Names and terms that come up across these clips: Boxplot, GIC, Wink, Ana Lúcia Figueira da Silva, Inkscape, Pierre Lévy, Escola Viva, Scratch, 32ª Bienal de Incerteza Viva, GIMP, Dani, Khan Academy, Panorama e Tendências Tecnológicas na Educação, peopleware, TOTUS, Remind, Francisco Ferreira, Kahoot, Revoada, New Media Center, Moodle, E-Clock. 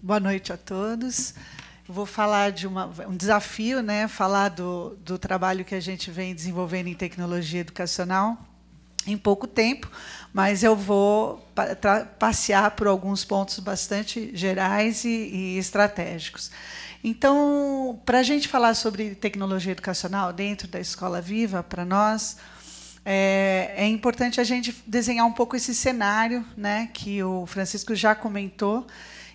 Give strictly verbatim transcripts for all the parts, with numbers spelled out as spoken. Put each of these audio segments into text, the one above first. Boa noite a todos. Vou falar de uma, um desafio, né? Falar do, do trabalho que a gente vem desenvolvendo em tecnologia educacional em pouco tempo, mas eu vou passear por alguns pontos bastante gerais e, e estratégicos. Então, para a gente falar sobre tecnologia educacional dentro da Escola Viva, para nós, é, é importante a gente desenhar um pouco esse cenário, né? Que o Francisco já comentou,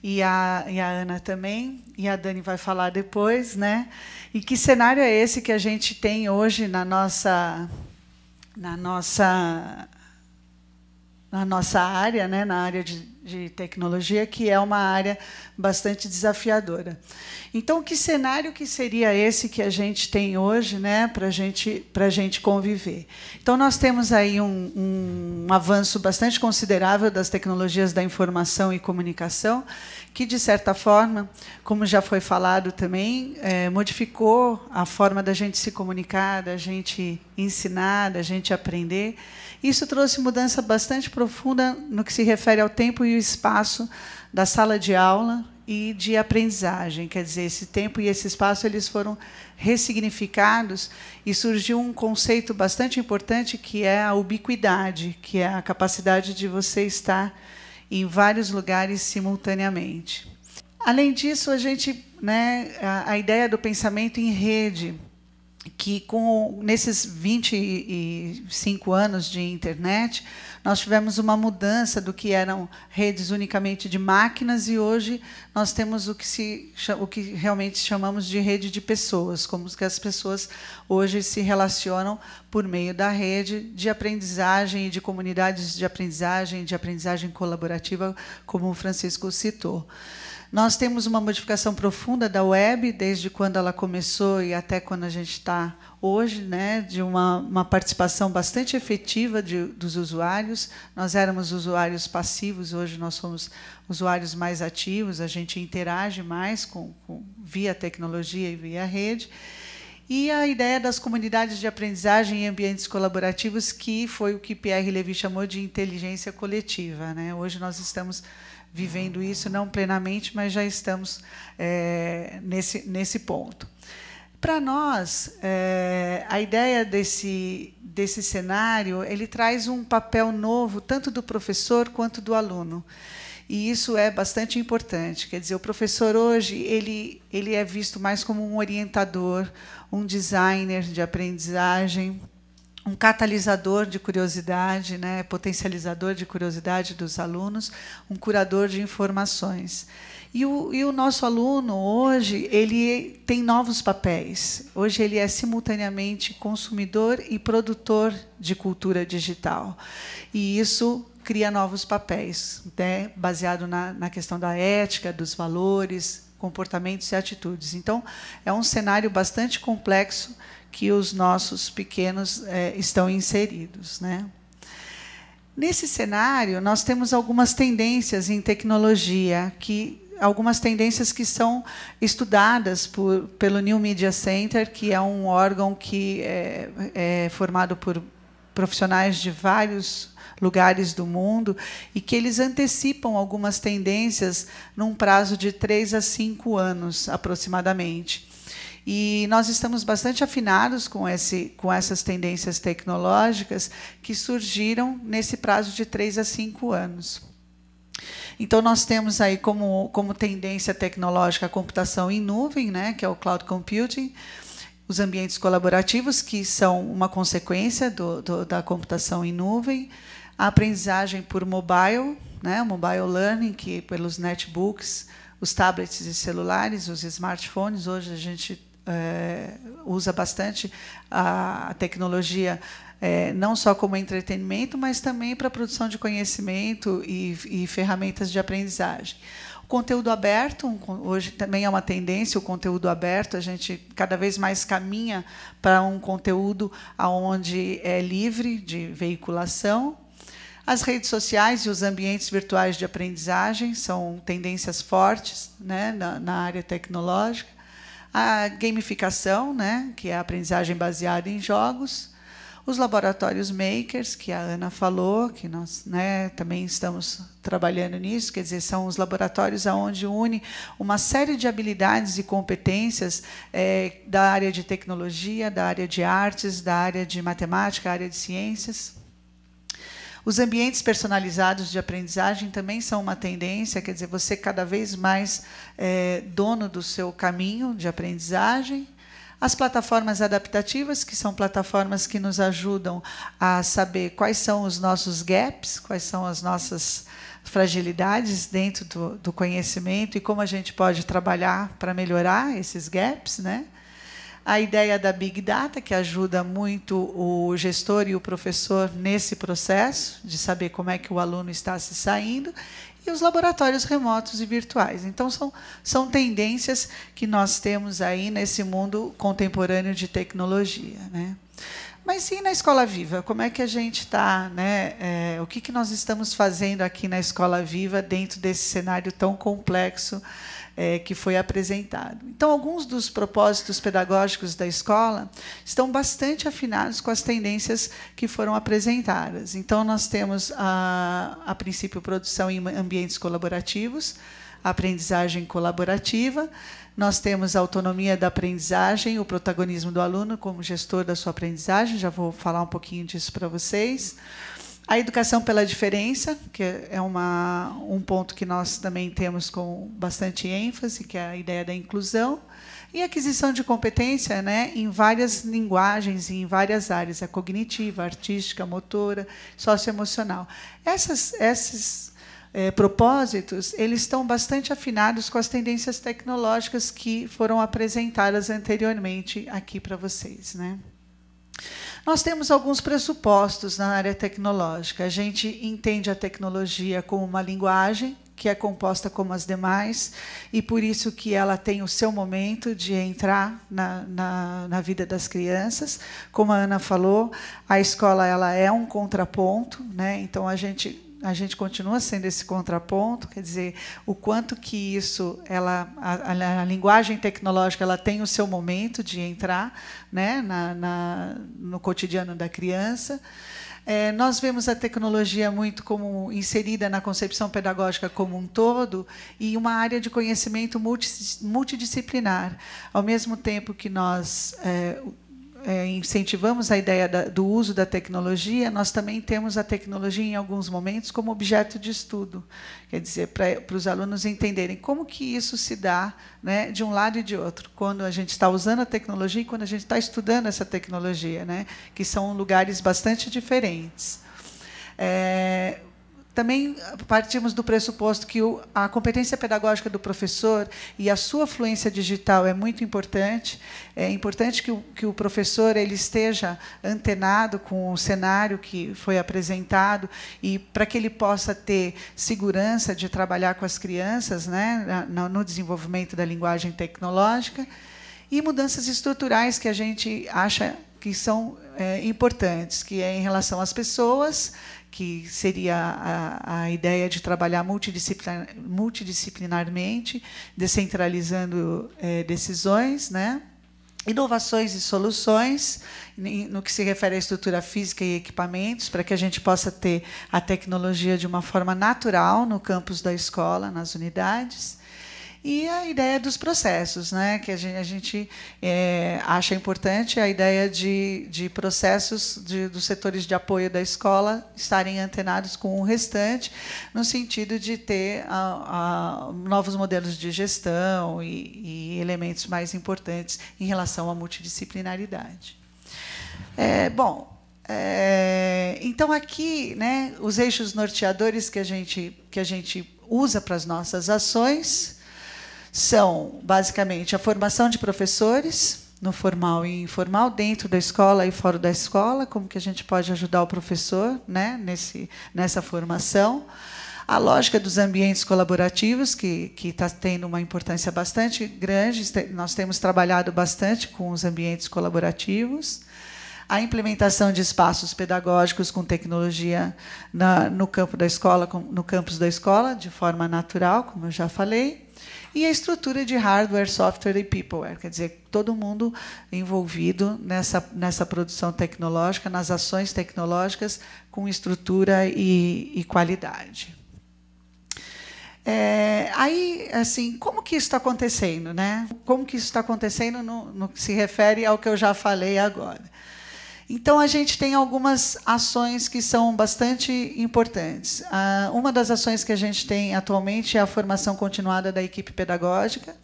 E a, e a Ana também, e a Dani vai falar depois, né? E que cenário é esse que a gente tem hoje na nossa, na nossa, na nossa área, né? Na área de, de tecnologia, que é uma área bastante desafiadora. Então, que cenário que seria esse que a gente tem hoje, né? Para gente, para gente conviver? Então, nós temos aí um, um avanço bastante considerável das tecnologias da informação e comunicação, que, de certa forma, como já foi falado também, é, modificou a forma da gente se comunicar, da gente ensinar, da gente aprender. Isso trouxe mudança bastante profunda no que se refere ao tempo e o espaço da sala de aula e de aprendizagem. Quer dizer, esse tempo e esse espaço eles foram ressignificados e surgiu um conceito bastante importante, que é a ubiquidade, que é a capacidade de você estar em vários lugares simultaneamente. Além disso, a gente, né, a, a ideia do pensamento em rede, que com nesses vinte e cinco anos de internet, nós tivemos uma mudança do que eram redes unicamente de máquinas e hoje nós temos o que se o que realmente chamamos de rede de pessoas, como que as pessoas hoje se relacionam por meio da rede de aprendizagem e de comunidades de aprendizagem, de aprendizagem colaborativa, como o Francisco citou. Nós temos uma modificação profunda da web, desde quando ela começou e até quando a gente está hoje, né, de uma, uma participação bastante efetiva de, dos usuários. Nós éramos usuários passivos, hoje nós somos usuários mais ativos, a gente interage mais com, com, via tecnologia e via rede. E a ideia das comunidades de aprendizagem e ambientes colaborativos, que foi o que Pierre Lévy chamou de inteligência coletiva, né? Hoje nós estamos vivendo isso, não plenamente, mas já estamos é, nesse, nesse ponto. Para nós, é, a ideia desse, desse cenário, ele traz um papel novo, tanto do professor quanto do aluno. E isso é bastante importante. Quer dizer, o professor hoje ele, ele é visto mais como um orientador, um designer de aprendizagem, um catalisador de curiosidade, né, potencializador de curiosidade dos alunos, um curador de informações. E o, e o nosso aluno, hoje, ele tem novos papéis. Hoje, ele é simultaneamente consumidor e produtor de cultura digital. E isso cria novos papéis, né, baseado na, na questão da ética, dos valores, comportamentos e atitudes. Então, é um cenário bastante complexo que os nossos pequenos é, estão inseridos, né? Nesse cenário, nós temos algumas tendências em tecnologia, que algumas tendências que são estudadas por, pelo New Media Center, que é um órgão que é, é formado por profissionais de vários lugares do mundo, e que eles antecipam algumas tendências num prazo de três a cinco anos, aproximadamente. E nós estamos bastante afinados com, esse, com essas tendências tecnológicas que surgiram nesse prazo de três a cinco anos. Então, nós temos aí como, como tendência tecnológica a computação em nuvem, né, que é o cloud computing, os ambientes colaborativos, que são uma consequência do, do, da computação em nuvem, a aprendizagem por mobile, né, mobile learning, que pelos netbooks, os tablets e celulares, os smartphones. Hoje a gente É, usa bastante a tecnologia, é, não só como entretenimento, mas também para a produção de conhecimento e, e ferramentas de aprendizagem. O conteúdo aberto, um, hoje também é uma tendência, o conteúdo aberto, a gente cada vez mais caminha para um conteúdo onde é livre de veiculação. As redes sociais e os ambientes virtuais de aprendizagem são tendências fortes, né, na, na área tecnológica. A gamificação, né, que é a aprendizagem baseada em jogos, Os laboratórios makers, que a Ana falou, que nós, né, também estamos trabalhando nisso, quer dizer, são os laboratórios onde une uma série de habilidades e competências é, da área de tecnologia, da área de artes, da área de matemática, área de ciências. Os ambientes personalizados de aprendizagem também são uma tendência, quer dizer, você cada vez mais é dono do seu caminho de aprendizagem. As plataformas adaptativas, que são plataformas que nos ajudam a saber quais são os nossos gaps, quais são as nossas fragilidades dentro do, do conhecimento e como a gente pode trabalhar para melhorar esses gaps, né? A ideia da Big Data, que ajuda muito o gestor e o professor nesse processo, de saber como é que o aluno está se saindo, e os laboratórios remotos e virtuais. Então, são, são tendências que nós temos aí nesse mundo contemporâneo de tecnologia, né? Mas e na Escola Viva? Como é que a gente está, né? É, o que, que nós estamos fazendo aqui na Escola Viva dentro desse cenário tão complexo é, que foi apresentado? Então, alguns dos propósitos pedagógicos da escola estão bastante afinados com as tendências que foram apresentadas. Então, nós temos, a, a princípio, produção em ambientes colaborativos, aprendizagem colaborativa. Nós temos a autonomia da aprendizagem, o protagonismo do aluno como gestor da sua aprendizagem, já vou falar um pouquinho disso para vocês. A educação pela diferença, que é uma, um ponto que nós também temos com bastante ênfase, que é a ideia da inclusão. E aquisição de competência, né, em várias linguagens e em várias áreas, a cognitiva, a artística, a motora, socioemocional. Essas, esses... É, propósitos, eles estão bastante afinados com as tendências tecnológicas que foram apresentadas anteriormente aqui para vocês, né? Nós temos alguns pressupostos na área tecnológica. A gente entende a tecnologia como uma linguagem que é composta como as demais, e por isso que ela tem o seu momento de entrar na, na, na vida das crianças. Como a Ana falou, a escola ela é um contraponto, né? Então, a gente... a gente continua sendo esse contraponto, quer dizer, o quanto que isso, ela, a, a linguagem tecnológica, ela tem o seu momento de entrar, né, na, na, no cotidiano da criança. É, nós vemos a tecnologia muito como inserida na concepção pedagógica como um todo e uma área de conhecimento multidisciplinar. Ao mesmo tempo que nós... É, É, incentivamos a ideia da, do uso da tecnologia, nós também temos a tecnologia, em alguns momentos, como objeto de estudo. Quer dizer, para, para os alunos entenderem como que isso se dá, né, de um lado e de outro, quando a gente está usando a tecnologia e quando a gente está estudando essa tecnologia, né, que são lugares bastante diferentes. É, também partimos do pressuposto que a competência pedagógica do professor e a sua fluência digital é muito importante. É importante que o, que o professor ele esteja antenado com o cenário que foi apresentado e para que ele possa ter segurança de trabalhar com as crianças, né, no desenvolvimento da linguagem tecnológica. E mudanças estruturais que a gente acha que são é, importantes, que é em relação às pessoas, que seria a, a ideia de trabalhar multidisciplinar, multidisciplinarmente, descentralizando é, decisões, né? Inovações e soluções, no que se refere à estrutura física e equipamentos, para que a gente possa ter a tecnologia de uma forma natural no campus da escola, nas unidades. E a ideia dos processos, né? Que a gente, a gente é, acha importante a ideia de, de processos de, dos setores de apoio da escola estarem antenados com o restante, no sentido de ter a, a, novos modelos de gestão e, e elementos mais importantes em relação à multidisciplinaridade. É, bom, é, então, aqui, né, os eixos norteadores que a gente, que a gente usa para as nossas ações... são, basicamente, a formação de professores, no formal e informal, dentro da escola e fora da escola, como que a gente pode ajudar o professor, né, nesse, nessa formação. A lógica dos ambientes colaborativos, que que está tendo uma importância bastante grande, nós temos trabalhado bastante com os ambientes colaborativos. a implementação de espaços pedagógicos com tecnologia na, no campo da escola, com, no campus da escola, de forma natural, como eu já falei, e a estrutura de hardware, software e peopleware, quer dizer, todo mundo envolvido nessa, nessa produção tecnológica, nas ações tecnológicas, com estrutura e, e qualidade. É, aí, assim, como que isso está acontecendo, né? Como que isso está acontecendo no, no que se refere ao que eu já falei agora? Então, a gente tem algumas ações que são bastante importantes. Ah, uma das ações que a gente tem atualmente é a formação continuada da equipe pedagógica,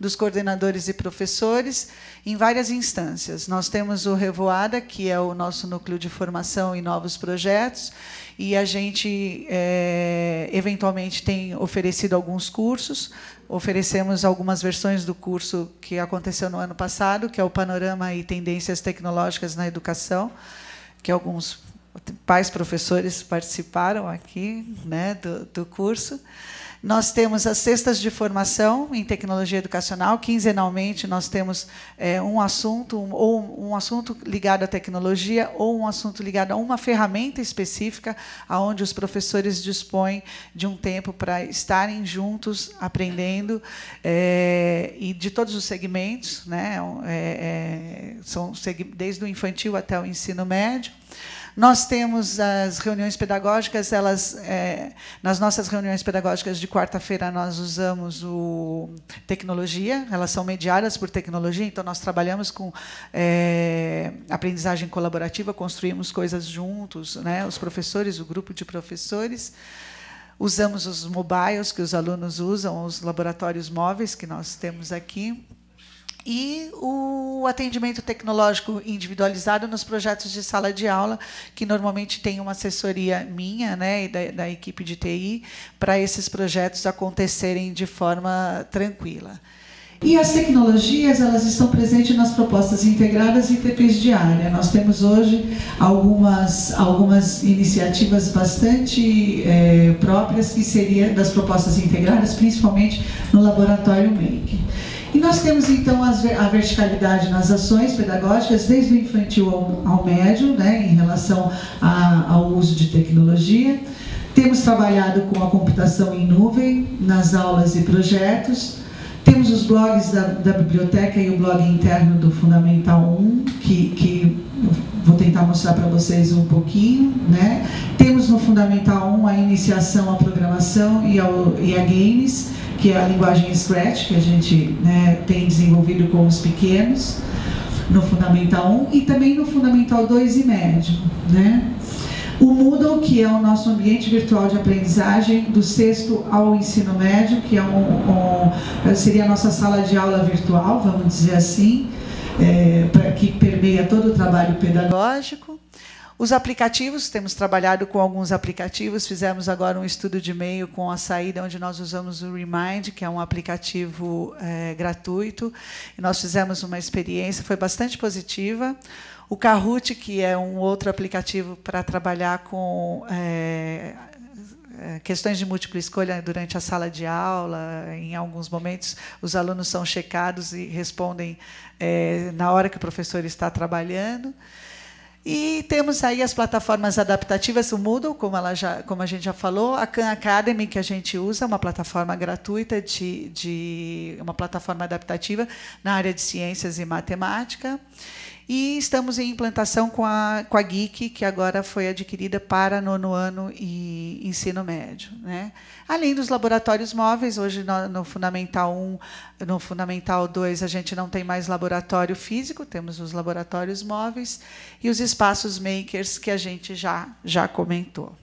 dos coordenadores e professores, em várias instâncias. Nós temos o Revoada, que é o nosso núcleo de formação em novos projetos, e a gente, é, eventualmente, tem oferecido alguns cursos. Oferecemos algumas versões do curso que aconteceu no ano passado, que é o Panorama e Tendências Tecnológicas na Educação, que alguns pais professores participaram aqui, né, do, do curso. Nós temos as cestas de formação em tecnologia educacional. Quinzenalmente, nós temos é, um assunto, um, ou um assunto ligado à tecnologia, ou um assunto ligado a uma ferramenta específica, onde os professores dispõem de um tempo para estarem juntos, aprendendo, é, e de todos os segmentos, né, é, é, são, desde o infantil até o ensino médio. Nós temos as reuniões pedagógicas, elas, é, nas nossas reuniões pedagógicas de quarta-feira, nós usamos o tecnologia, elas são mediadas por tecnologia, então nós trabalhamos com é, aprendizagem colaborativa, construímos coisas juntos, né, os professores, o grupo de professores. Usamos os mobiles que os alunos usam, os laboratórios móveis que nós temos aqui. E o atendimento tecnológico individualizado nos projetos de sala de aula, que normalmente tem uma assessoria minha, né, e da, da equipe de T I, para esses projetos acontecerem de forma tranquila. E as tecnologias, elas estão presentes nas propostas integradas e T Ps de área. Nós temos hoje algumas, algumas iniciativas bastante é, próprias, que seriam das propostas integradas, principalmente no laboratório Wink. E nós temos, então, a verticalidade nas ações pedagógicas, desde o infantil ao, ao médio, né, em relação a, ao uso de tecnologia. Temos trabalhado com a computação em nuvem nas aulas e projetos. Temos os blogs da, da biblioteca e o blog interno do Fundamental um, que, que vou tentar mostrar para vocês um pouquinho, né? Temos no Fundamental um a iniciação à programação e, ao, e a games, que é a linguagem Scratch, que a gente, né, tem desenvolvido com os pequenos, no Fundamental um, e também no Fundamental dois e médio, né? O Moodle, que é o nosso ambiente virtual de aprendizagem, do sexto ao ensino médio, que é um, um, seria a nossa sala de aula virtual, vamos dizer assim, é, para que permeia todo o trabalho pedagógico. Os aplicativos, temos trabalhado com alguns aplicativos, fizemos agora um estudo de e-mail com a saída, onde nós usamos o Remind, que é um aplicativo é, gratuito, e nós fizemos uma experiência, foi bastante positiva. O Kahoot, que é um outro aplicativo para trabalhar com é, questões de múltipla escolha durante a sala de aula, em alguns momentos os alunos são checados e respondem é, na hora que o professor está trabalhando. E temos aí as plataformas adaptativas, o Moodle, como, ela já, como a gente já falou, a Khan Academy, que a gente usa, uma plataforma gratuita, de, de uma plataforma adaptativa na área de ciências e matemática. E estamos em implantação com a, com a G I C, que agora foi adquirida para nono ano e ensino médio, né? Além dos laboratórios móveis, hoje no, no Fundamental um, no Fundamental dois, a gente não tem mais laboratório físico, temos os laboratórios móveis e os espaços makers, que a gente já, já comentou.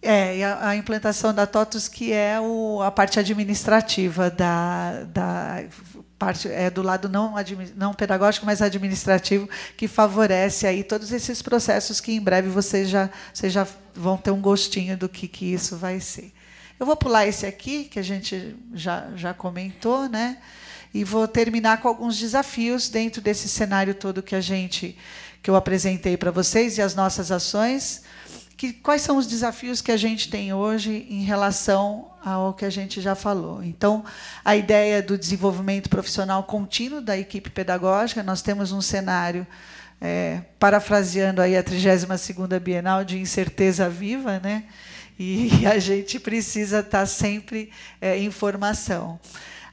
É, e a, a implantação da TOTUS, que é o, a parte administrativa da... da parte é do lado não, não pedagógico, mas administrativo, que favorece aí todos esses processos que em breve vocês já, vocês já vão ter um gostinho do que, que isso vai ser. Eu vou pular esse aqui, que a gente já, já comentou, né? E vou terminar com alguns desafios dentro desse cenário todo que, a gente, que eu apresentei para vocês e as nossas ações. que, quais são os desafios que a gente tem hoje em relação ao que a gente já falou. Então, a ideia do desenvolvimento profissional contínuo da equipe pedagógica, nós temos um cenário, é, parafraseando aí a trigésima segunda Bienal de Incerteza Viva, né? E a gente precisa estar sempre é, em formação.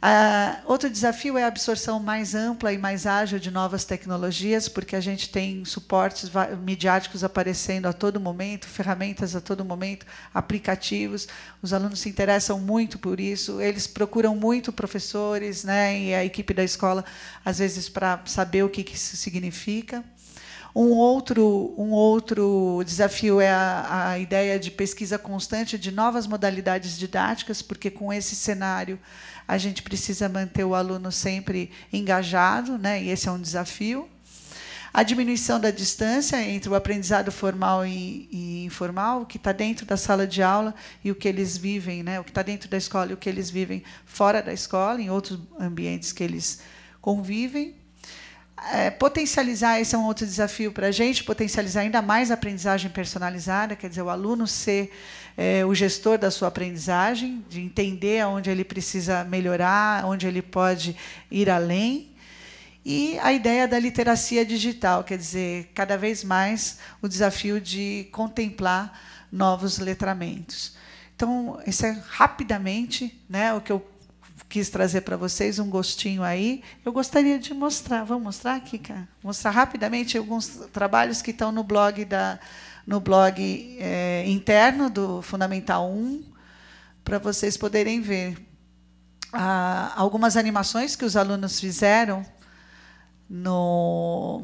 Ah, outro desafio é a absorção mais ampla e mais ágil de novas tecnologias, porque a gente tem suportes midiáticos aparecendo a todo momento, ferramentas a todo momento, aplicativos. Os alunos se interessam muito por isso, eles procuram muito professores, né, e a equipe da escola, às vezes, para saber o que isso significa. Um outro, um outro desafio é a, a ideia de pesquisa constante de novas modalidades didáticas, porque, com esse cenário, a gente precisa manter o aluno sempre engajado, né? E esse é um desafio. A diminuição da distância entre o aprendizado formal e, e informal, o que está dentro da sala de aula e o que eles vivem, né? O que está dentro da escola e o que eles vivem fora da escola, em outros ambientes que eles convivem. É, potencializar, esse é um outro desafio para a gente, potencializar ainda mais a aprendizagem personalizada, quer dizer, o aluno ser é, o gestor da sua aprendizagem, de entender onde ele precisa melhorar, onde ele pode ir além. E a ideia da literacia digital, quer dizer, cada vez mais o desafio de contemplar novos letramentos. Então, isso é rapidamente, né, o que eu quis trazer para vocês, um gostinho aí. Eu gostaria de mostrar. Vamos mostrar aqui, cara? Mostrar rapidamente alguns trabalhos que estão no blog, da, no blog é, interno do Fundamental um, para vocês poderem ver. Ah, algumas animações que os alunos fizeram no,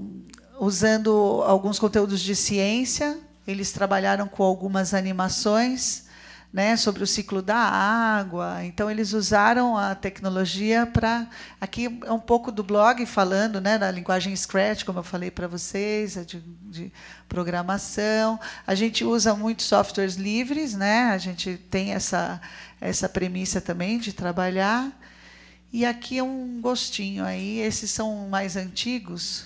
usando alguns conteúdos de ciência. Eles trabalharam com algumas animações, né, sobre o ciclo da água. Então, eles usaram a tecnologia para... Aqui é um pouco do blog falando, né, da linguagem Scratch, como eu falei para vocês, de, de programação. A gente usa muito softwares livres, né? A gente tem essa, essa premissa também de trabalhar. E aqui é um gostinho aí. Esses são mais antigos,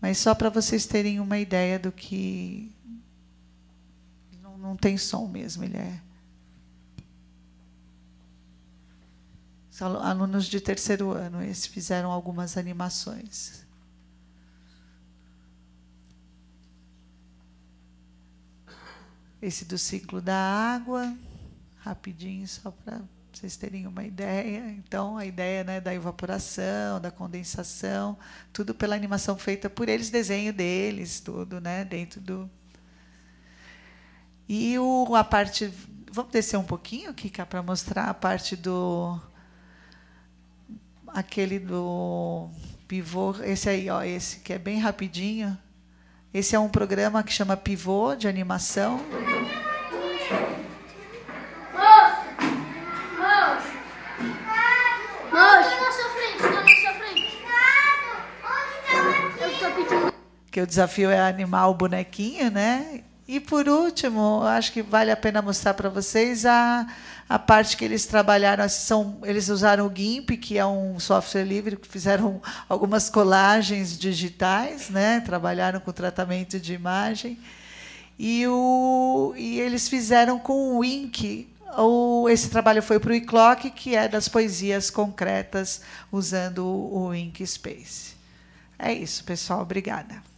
mas só para vocês terem uma ideia do que... Não, não tem som mesmo, ele é... Alunos de terceiro ano, eles fizeram algumas animações. Esse do ciclo da água, rapidinho, só para vocês terem uma ideia. Então, a ideia, né, da evaporação, da condensação, tudo pela animação feita por eles, desenho deles, tudo, né, dentro do... E o, a parte... Vamos descer um pouquinho, Kika, para mostrar a parte do... Aquele do pivô, esse aí, ó, esse que é bem rapidinho. Esse é um programa que chama Pivô, de animação. Moça! Moça! Moça! Está na sua frente, está na sua frente. Onde está o bonequinho? Eu tô pedindo. Porque o desafio é animar o bonequinho, né? E, por último, acho que vale a pena mostrar para vocês a, a parte que eles trabalharam. São, eles usaram o GIMP, que é um software livre, fizeram algumas colagens digitais, né? Trabalharam com tratamento de imagem. E, o, e eles fizeram com o Wink. O, esse trabalho foi para o E-Clock, que é das poesias concretas, usando o Inkscape. É isso, pessoal. Obrigada.